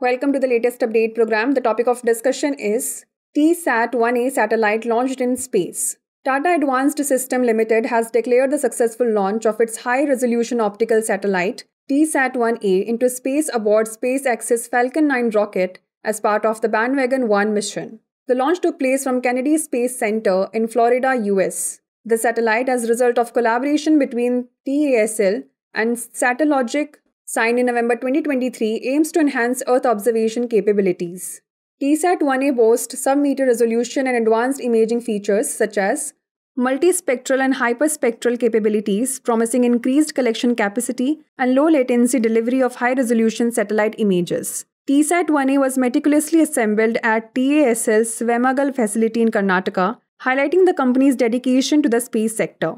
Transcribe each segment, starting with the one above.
Welcome to the latest update program. The topic of discussion is TSAT-1A satellite launched in space. Tata Advanced System Limited has declared the successful launch of its high-resolution optical satellite TSAT-1A into space aboard SpaceX's Falcon 9 rocket as part of the Bandwagon 1 mission. The launch took place from Kennedy Space Center in Florida, US. The satellite, as a result of collaboration between TASL and Satellogic, signed in November 2023, aims to enhance Earth observation capabilities. TSAT-1A boasts sub-meter resolution and advanced imaging features such as multispectral and hyperspectral capabilities, promising increased collection capacity and low-latency delivery of high-resolution satellite images. TSAT-1A was meticulously assembled at TASL's Vemagal facility in Karnataka, highlighting the company's dedication to the space sector.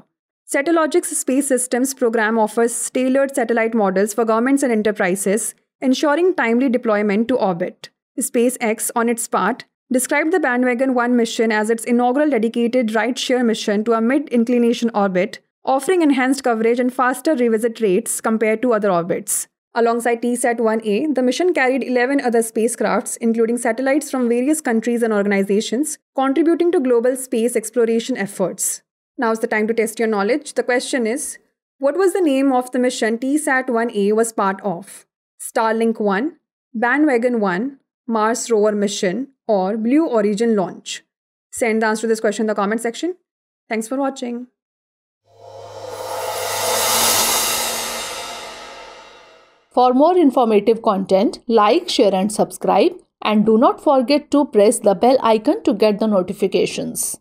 Satellogic's Space Systems program offers tailored satellite models for governments and enterprises, ensuring timely deployment to orbit. SpaceX, on its part, described the Bandwagon 1 mission as its inaugural dedicated right-share mission to a mid-inclination orbit, offering enhanced coverage and faster revisit rates compared to other orbits. Alongside TSAT-1A, the mission carried 11 other spacecrafts, including satellites from various countries and organizations, contributing to global space exploration efforts. Now's the time to test your knowledge. The question is, what was the name of the mission TSAT-1A was part of? Starlink 1, Bandwagon 1, Mars Rover Mission, or Blue Origin Launch? Send the answer to this question in the comment section. Thanks for watching. For more informative content, like, share and subscribe, and do not forget to press the bell icon to get the notifications.